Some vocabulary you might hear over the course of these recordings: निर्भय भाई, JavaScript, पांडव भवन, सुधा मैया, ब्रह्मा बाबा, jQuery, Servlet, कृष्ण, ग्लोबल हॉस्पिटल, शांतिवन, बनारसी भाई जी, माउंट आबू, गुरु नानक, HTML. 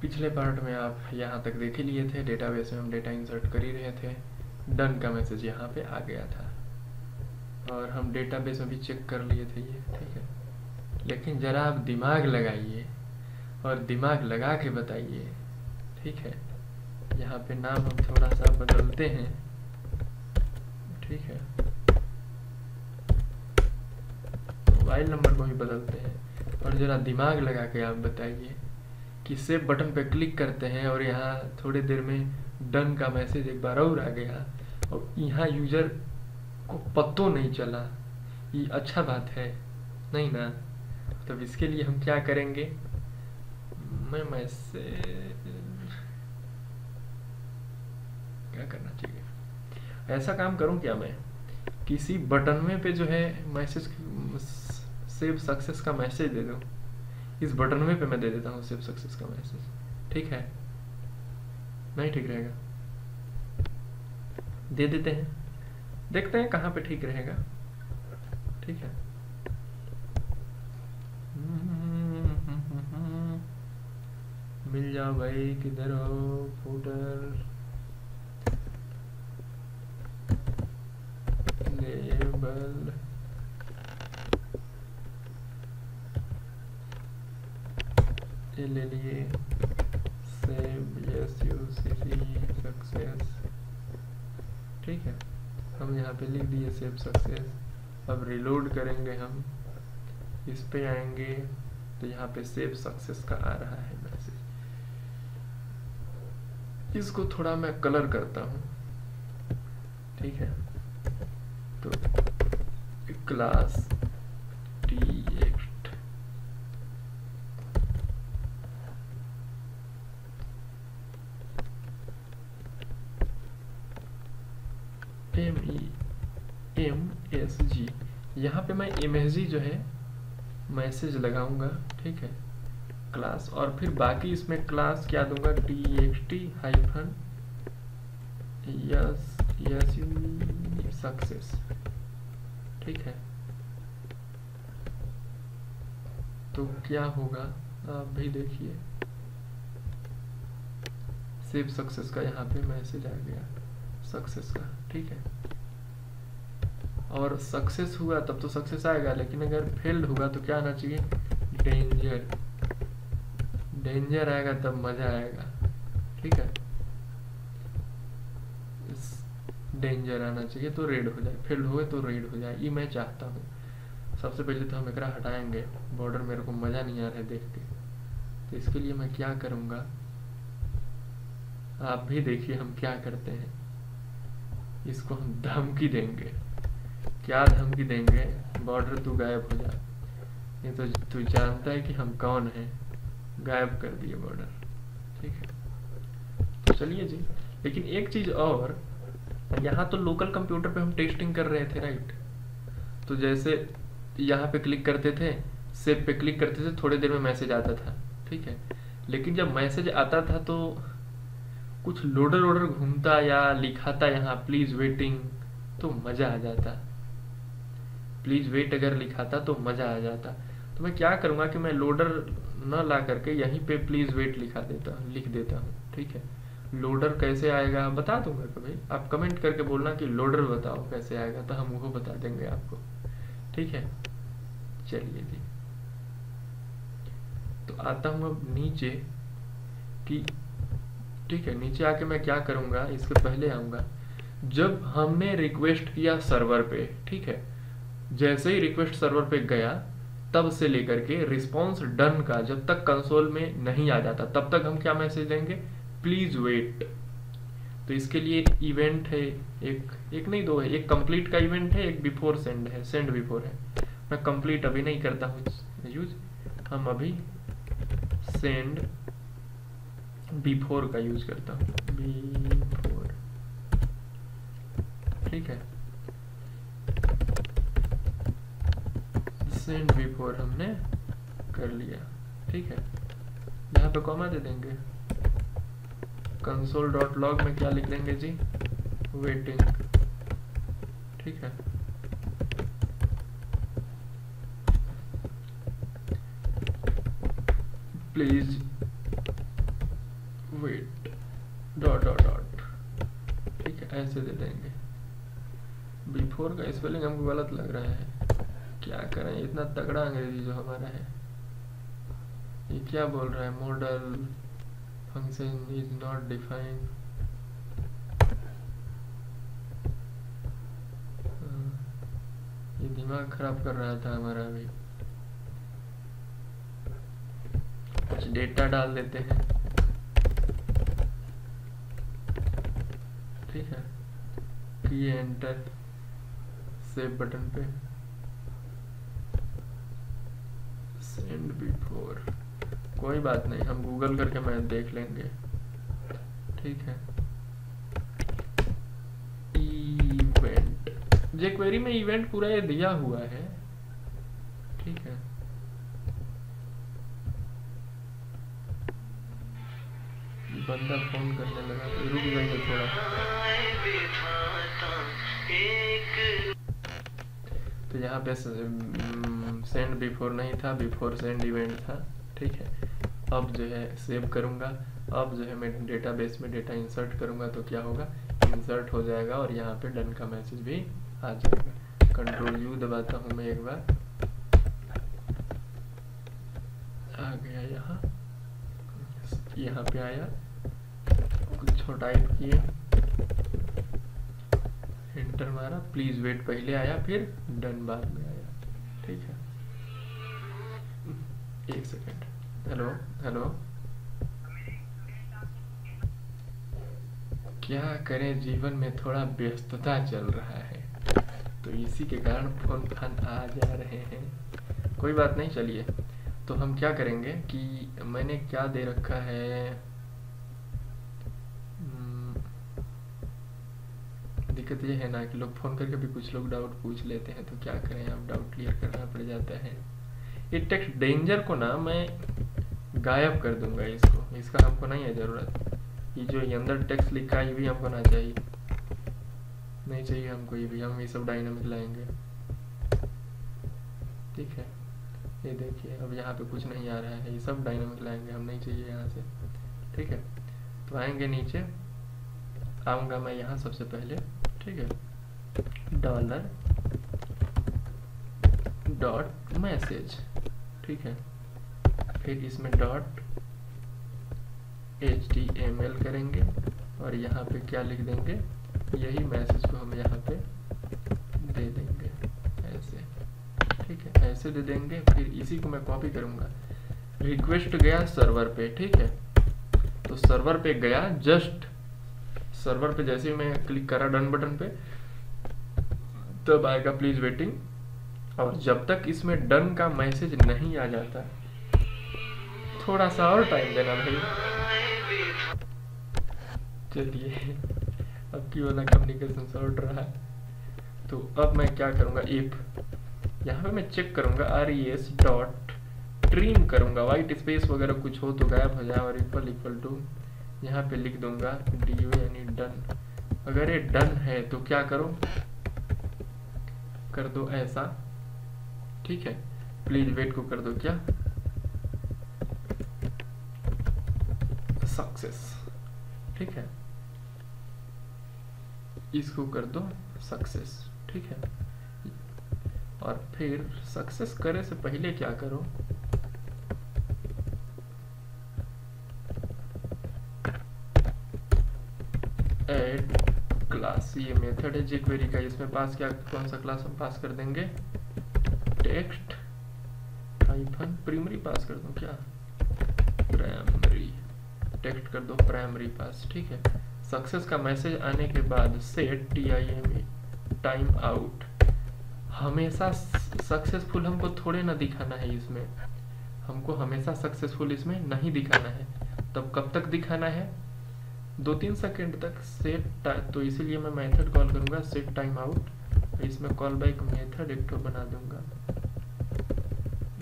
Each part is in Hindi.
पिछले पार्ट में आप यहाँ तक देख ही लिए थे, डेटाबेस में हम डेटा इंसर्ट कर ही रहे थे, डन का मैसेज यहाँ पे आ गया था और हम डेटाबेस में भी चेक कर लिए थे ये, ठीक है। लेकिन ज़रा आप दिमाग लगाइए और दिमाग लगा के बताइए, ठीक है। यहाँ पे नाम हम थोड़ा सा बदलते हैं, ठीक है, मोबाइल नंबर को भी बदलते हैं और ज़रा दिमाग लगा के आप बताइए कि सेव बटन पर क्लिक करते हैं और यहाँ थोड़ी देर में डन का मैसेज एक बार और आ गया और यहाँ यूज़र को पतो नहीं चला। ये अच्छा बात है नहीं ना? तब इसके लिए हम क्या करेंगे, मैं मैसेज क्या करना चाहिए, ऐसा काम करूं क्या मैं, किसी बटन में पे जो है मैसेज सेव सक्सेस का मैसेज दे दूं। इस बटन में पे मैं दे देता हूं सेव सक्सेस का मैसेज, ठीक है, नहीं ठीक रहेगा, दे देते हैं, देखते हैं कहाँ पे ठीक रहेगा, ठीक है। मिल जाओ भाई, किधर हो फूटर लेबल, ये ले लिए save yes you see success, ठीक है, हम यहाँ पे लिख दिए सेव सक्सेस। अब रिलोड करेंगे, हम इस पे आएंगे तो यहाँ पे सेव सक्सेस का आ रहा है मैसेज। इसको थोड़ा मैं कलर करता हूँ, ठीक है, तो क्लास टेक्स्ट, MEMSG, यहाँ पे मैं MSG जो है मैसेज लगाऊंगा, ठीक है, क्लास, और फिर बाकी इसमें क्लास क्या दूंगा, txt hyphen S you success, ठीक है। तो क्या होगा आप भी देखिए, सेव सक्सेस का यहाँ पे मैसेज आ गया सक्सेस का, ठीक है, और सक्सेस हुआ तब तो सक्सेस आएगा, लेकिन अगर फेल्ड हुआ तो क्या आना चाहिए, डेंजर, डेंजर आएगा तब मज़ा आएगा, ठीक है, डेंजर आना चाहिए तो रेड हो जाए, फेल्ड हुए तो रेड हो जाए, ये मैं चाहता हूँ। सबसे पहले तो हम एक हटाएंगे बॉर्डर, मेरे को मज़ा नहीं आ रहा है देख के, तो इसके लिए मैं क्या करूँगा आप भी देखिए हम क्या करते हैं। इसको हम धमकी देंगे, क्या धमकी देंगे, बॉर्डर तू गायब हो जा, ये तो तू जानता है कि हम कौन हैं, गायब कर दिए बॉर्डर, ठीक है। तो चलिए जी, लेकिन एक चीज़ और, यहाँ तो लोकल कंप्यूटर पे हम टेस्टिंग कर रहे थे, राइट, तो जैसे यहाँ पे क्लिक करते थे, सेव पे क्लिक करते थे, थोड़ी देर में मैसेज आता था, ठीक है, लेकिन जब मैसेज आता था तो कुछ लोडर वोडर घूमता या लिखाता यहाँ प्लीज़ वेटिंग, तो मज़ा आ जाता, प्लीज़ वेट अगर लिखाता तो मज़ा आ जाता। तो मैं क्या करूँगा कि मैं लोडर ना ला करके यहीं पे प्लीज़ वेट लिख देता हूँ, ठीक है। लोडर कैसे आएगा बता दूँगा कभी, आप कमेंट करके बोलना कि लोडर बताओ कैसे आएगा, तो हम वो बता देंगे आपको, ठीक है। चलिए जी, तो आता हूँ अब नीचे कि, ठीक है, नीचे आके मैं क्या करूँगा, इसके पहले आऊँगा, जब हमने रिक्वेस्ट किया सर्वर पे, ठीक है, जैसे ही रिक्वेस्ट सर्वर पे गया तब से लेकर के रिस्पॉन्स डन का जब तक कंसोल में नहीं आ जाता तब तक हम क्या मैसेज देंगे, प्लीज वेट। तो इसके लिए इवेंट है एक नहीं दो है, एक कंप्लीट का इवेंट है, एक बिफोर सेंड है, सेंड बिफोर है। मैं कंप्लीट अभी नहीं करता हूँ यूज, हम अभी सेंड बिफोर का यूज करता हूँ, बिफोर, ठीक है, सेंड बिफोर हमने कर लिया, ठीक है। यहाँ पे कॉमा दे देंगे, कंसोल डॉट लॉग में क्या लिख देंगे जी, वेटिंग, ठीक है। Please wait dot dot dot, ठीक है ऐसे दे देंगे। बिफोर का स्पेलिंग हमको गलत लग रहा है, क्या करें, इतना तगड़ा अंग्रेजी जो हमारा है। ये क्या बोल रहा है, model function is not defined, ये दिमाग खराब कर रहा था हमारा। अभी कुछ डेटा डाल देते हैं, ठीक है कि एंटर सेव बटन पे सेंड बिफोर, कोई बात नहीं हम गूगल करके मैं देख लेंगे, ठीक है। इवेंट jQuery में इवेंट पूरा ये दिया हुआ है, ठीक है। बंदा फोन करने लगा तो रुक जाएंगे थोड़ा, तो यहाँ पे सेंड बिफोर नहीं था, बिफोर सेंड इवेंट था, ठीक है। अब जो है सेव करूँगा, अब जो है मैं डेटाबेस में डेटा इंसर्ट करूँगा तो क्या होगा, इंसर्ट हो जाएगा और यहाँ पे डन का मैसेज भी आ जाएगा। कंट्रोल यू दबाता हूँ मैं एक बार, आ गया यहाँ, यहाँ पे आया, कुछ टाइप किए, एंटर मारा, प्लीज वेट पहले आया फिर डन बाद में आया, ठीक है। एक सेकेंड, हेलो हेलो, क्या करें जीवन में थोड़ा व्यस्तता चल रहा है तो इसी के कारण फोन फान आ जा रहे हैं, कोई बात नहीं। चलिए तो हम क्या करेंगे कि मैंने क्या दे रखा है, दिक्कत ये है ना कि लोग फ़ोन करके भी कुछ लोग डाउट पूछ लेते हैं, तो क्या करें, अब डाउट क्लियर करना पड़ जाता है। ये टेक्स्ट डेंजर को ना मैं गायब कर दूंगा, इसको, इसका हमको नहीं है ज़रूरत। ये जो ये अंदर टेक्स्ट लिखा है ये भी हमको ना चाहिए, नहीं चाहिए हमको ये भी, हम ये सब डायनामिक लाएंगे, ठीक है। ये देखिए अब यहाँ पे कुछ नहीं आ रहा है, ये सब डायनामिक लाएंगे हम, नहीं चाहिए यहाँ से, ठीक है। तो आएंगे नीचे, आऊँगा मैं यहाँ सबसे पहले, ठीक है, डॉलर डॉट मैसेज, ठीक है, फिर इसमें डॉट HTML करेंगे और यहाँ पे क्या लिख देंगे, यही मैसेज को हम यहाँ पे दे देंगे ऐसे, ठीक है, ऐसे दे देंगे। फिर इसी को मैं कॉपी करूँगा, रिक्वेस्ट गया सर्वर पे, ठीक है, तो सर्वर पे गया, जस्ट सर्वर पे जैसे ही मैं क्लिक करा डन बटन पे तब आएगा प्लीज वेटिंग, और जब तक इसमें डन का मैसेज नहीं आ जाता, थोड़ा सा और टाइम देना भाई। चलिए अब की वाला कम्युनिकेशन शॉर्ट रहा, तो अब मैं क्या करूँगा, इफ यहाँ पे मैं चेक करूँगा res डॉट ट्रीम करूँगा, वाइट स्पेस वगैरह कुछ हो तो गायब हो जाए, और इक्वल इक्वल टू यहाँ पे लिख दूंगा do यानी डन। अगर ये डन है तो क्या करो, कर दो ऐसा, ठीक है, प्लीज वेट को कर दो क्या, सक्सेस, ठीक है, इसको कर दो सक्सेस, ठीक है। और फिर सक्सेस करे से पहले क्या करो, ऐड क्लास, ये मेथड है jQuery का, इसमें पास क्या, कौन सा क्लास हम पास कर देंगे, टेक्स्ट हाइफन प्राइमरी पास कर दो क्या, प्राइमरी टेक्स्ट कर दो प्राइमरी पास, ठीक है। सक्सेस का मैसेज आने के बाद सेट time, टाइम आउट, हमेशा सक्सेसफुल हमको थोड़े ना दिखाना है, इसमें हमको हमेशा सक्सेसफुल इसमें नहीं दिखाना है, तब कब तक दिखाना है, 2-3 सेकेंड तक सेट, तो इसीलिए मैं मेथड कॉल करूँगा सेट टाइम आउट, इसमें कॉल बैक मेथड एक बना दूंगा।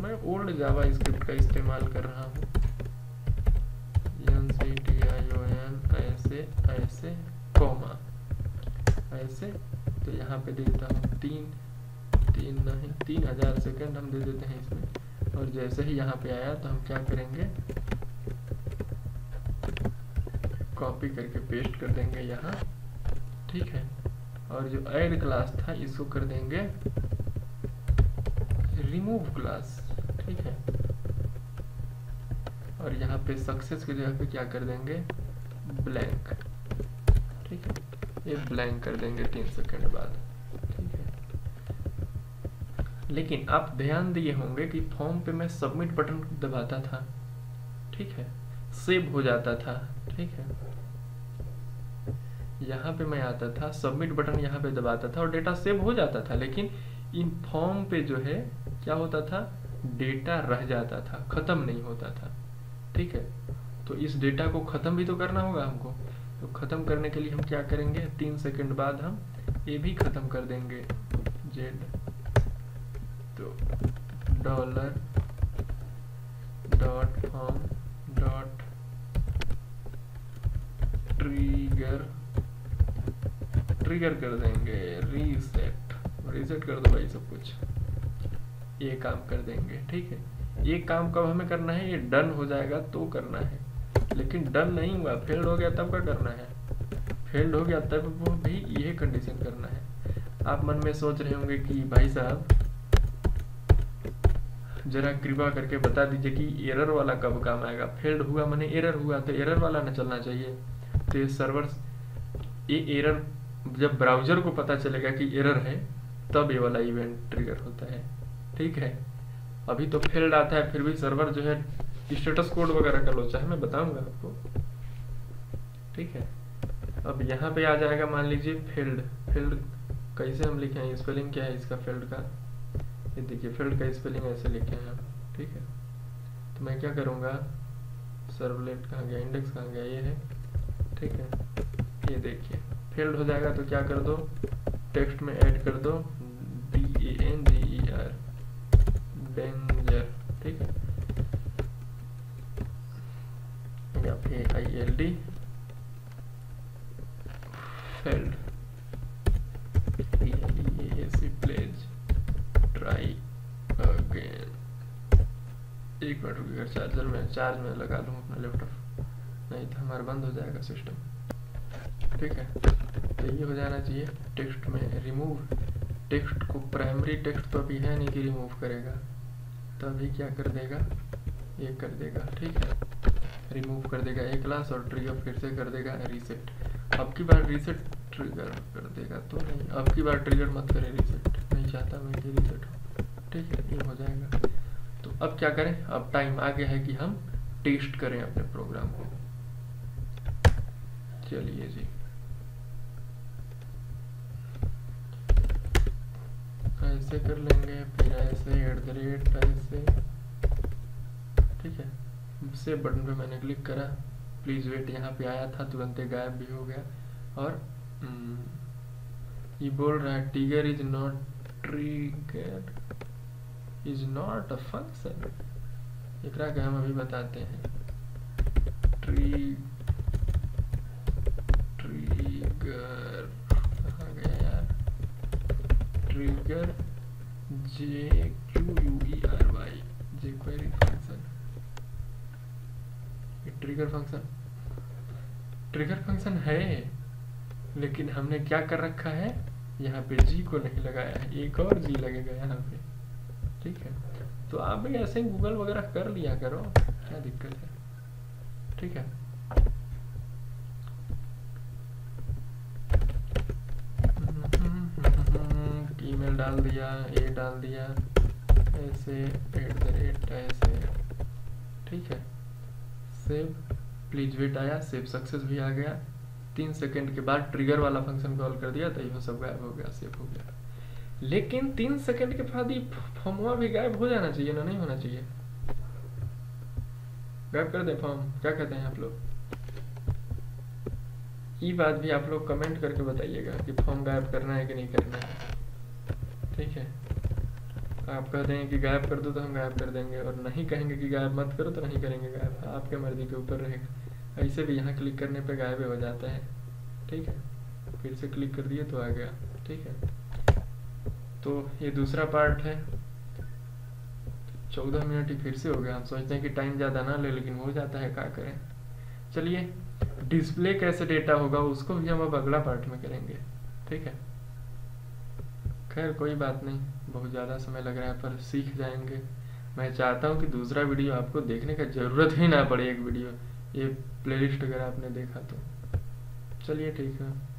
मैं ओल्ड जावा स्क्रिप्ट का इस्तेमाल कर रहा हूँ, ऐसे ऐसे कॉमा ऐसे, तो यहाँ पे देता हूँ 3000 सेकेंड हम दे देते हैं इसमें, और जैसे ही यहाँ पे आया तो हम क्या करेंगे, कॉपी करके पेस्ट कर देंगे यहाँ, ठीक है। और जो ऐड क्लास था इसको कर देंगे रिमूव क्लास, ठीक है। और यहाँ पे सक्सेस की जगह पे क्या कर देंगे, ब्लैंक, ठीक है। ये ब्लैंक कर देंगे 3 सेकंड बाद, ठीक है। लेकिन आप ध्यान दिए होंगे कि फॉर्म पे मैं सबमिट बटन दबाता था, ठीक है, सेव हो जाता था, ठीक है। यहाँ पे मैं आता था, सबमिट बटन यहाँ पे दबाता था और डेटा सेव हो जाता था। लेकिन इन फॉर्म पे जो है क्या होता था, डेटा रह जाता था, खत्म नहीं होता था, ठीक है। तो इस डेटा को खत्म भी तो करना होगा हमको, तो खत्म करने के लिए हम क्या करेंगे, 3 सेकंड बाद हम ये भी खत्म कर देंगे, जेड तो dollar dot form dot trigger कर देंगे, रीसेट कर दो भाई सब कुछ, ये काम कर देंगे, ठीक है। ये काम कब हमें करना है, ये डन हो जाएगा तो करना है। लेकिन डन नहीं हुआ, फेल्ड हो गया तब क्या करना है, फेल्ड हो गया तब वो भी यही कंडीशन करना है। आप मन में सोच रहे होंगे कि भाई साहब जरा कृपा करके बता दीजिए कि एरर वाला कब काम आएगा, फेल्ड हुआ माने एरर हुआ तो एरर वाला ना चलना चाहिए। तो ये सर्वर ये एरर जब ब्राउजर को पता चलेगा कि एरर है तब ये वाला इवेंट ट्रिगर होता है, ठीक है। अभी तो फेल्ड आता है फिर भी सर्वर जो है स्टेटस कोड वगैरह का लोचा है, मैं बताऊंगा आपको, ठीक है। अब यहाँ पे आ जाएगा मान लीजिए फील्ड, फील्ड कैसे हम लिखे हैं, स्पेलिंग क्या है इसका फील्ड का, ये देखिए फील्ड का स्पेलिंग ऐसे लिखे हैं, ठीक है। तो मैं क्या करूँगा, सर्वलेट कहाँ गया, इंडेक्स कहाँ गया, ये है, ठीक है। ये देखिए फील्ड हो जाएगा तो क्या कर दो, टेक्स्ट में ऐड कर दो DANGER डेंजर, ठीक है, या फिर AILD failed please try again। एक बार रुक कर चार्ज में लगा लूँ अपना लैपटॉप, नहीं तो हमारा बंद हो जाएगा सिस्टम, ठीक है। तो ये हो जाना चाहिए। टेक्स्ट में रिमूव, टेक्स्ट को प्राइमरी टेक्स्ट तो अभी है नहीं कि रिमूव करेगा, तभी क्या कर देगा, ये कर देगा, ठीक है। रिमूव कर देगा एक क्लास और ट्रिगर फिर से कर देगा रीसेट। अब की बार रीसेट ट्रिगर कर देगा तो नहीं, अब की बार ट्रिगर मत करें रीसेट, नहीं चाहता मैं कि रीसेट हो, ठीक है। ये हो जाएगा। तो अब क्या करें, अब टाइम आ गया है कि हम टेस्ट करें अपने प्रोग्राम को। चलिए जी, ऐसे कर लेंगे, फिर ऐसे @ ऐसे, ठीक है। सेव बटन पे मैंने क्लिक करा, प्लीज़ वेट यहाँ पे आया था, तुरंत गायब भी हो गया। और ये बोल रहा है trigger is not a function. एकरा के हम अभी बताते हैं, ट्रिगर कहाँ गया यार, trigger JQUERY jQuery function, trigger function है। लेकिन हमने क्या कर रखा है, यहाँ पे जी को नहीं लगाया है, एक और जी लगेगा यहाँ पे, ठीक है। तो आप भी ऐसे गूगल वगैरह कर लिया करो, क्या दिक्कत है, ठीक है। ईमेल डाल दिया, ए डाल दिया, ऐसे @ ऐसे, ठीक है। सेव, प्लीज वेट आया, सेव सक्सेस भी आ गया। 3 सेकंड के बाद ट्रिगर वाला फंक्शन कॉल कर दिया तो ये सब गायब हो गया, सेव हो गया। लेकिन 3 सेकंड के बाद ये फॉर्म भी गायब हो जाना चाहिए ना, नहीं होना चाहिए, गायब कर दे फॉर्म, क्या कहते हैं आप लोग। ये बात भी आप लोग कमेंट करके बताइएगा कि फॉर्म गायब करना है कि नहीं करना है, ठीक है। आप कह देंगे कि गायब कर दो तो हम गायब कर देंगे, और नहीं कहेंगे कि गायब मत करो तो नहीं करेंगे गायब, आपके मर्जी के ऊपर रहेगा। ऐसे भी यहाँ क्लिक करने पे गायब हो जाता है, ठीक है। फिर से क्लिक कर दिए तो आ गया, ठीक है। तो ये दूसरा पार्ट है। 14 मिनट ही फिर से हो गया। हम सोचते हैं कि टाइम ज़्यादा ना ले, लेकिन हो जाता है, क्या करें। चलिए डिस्प्ले कैसे डेटा होगा उसको भी हम अब अगला पार्ट में करेंगे, ठीक है। खैर कोई बात नहीं, बहुत ज़्यादा समय लग रहा है पर सीख जाएंगे। मैं चाहता हूँ कि दूसरा वीडियो आपको देखने का ज़रूरत ही ना पड़े, एक वीडियो ये प्लेलिस्ट अगर आपने देखा तो। चलिए ठीक है।